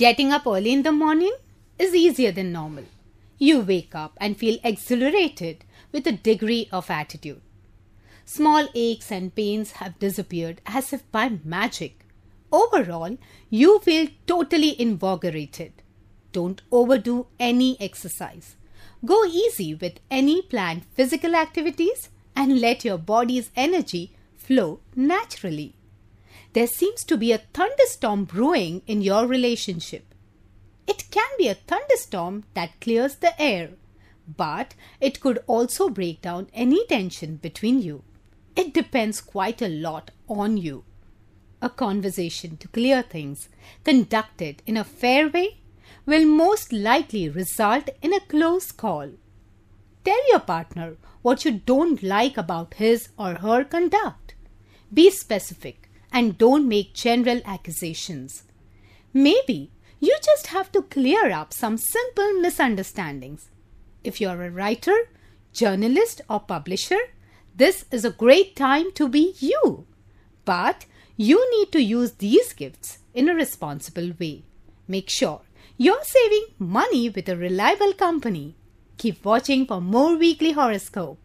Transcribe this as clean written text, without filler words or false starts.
Getting up early in the morning is easier than normal. You wake up and feel exhilarated with a degree of attitude. Small aches and pains have disappeared as if by magic. Overall, you feel totally invigorated. Don't overdo any exercise. Go easy with any planned physical activities and let your body's energy flow naturally. There seems to be a thunderstorm brewing in your relationship. It can be a thunderstorm that clears the air, but it could also break down any tension between you. It depends quite a lot on you. A conversation to clear things, conducted in a fair way, will most likely result in a close call. Tell your partner what you don't like about his or her conduct. Be specific and don't make general accusations. Maybe you just have to clear up some simple misunderstandings. If you are a writer, journalist or publisher, this is a great time to be you. But you need to use these gifts in a responsible way. Make sure you're saving money with a reliable company. Keep watching for more weekly horoscope.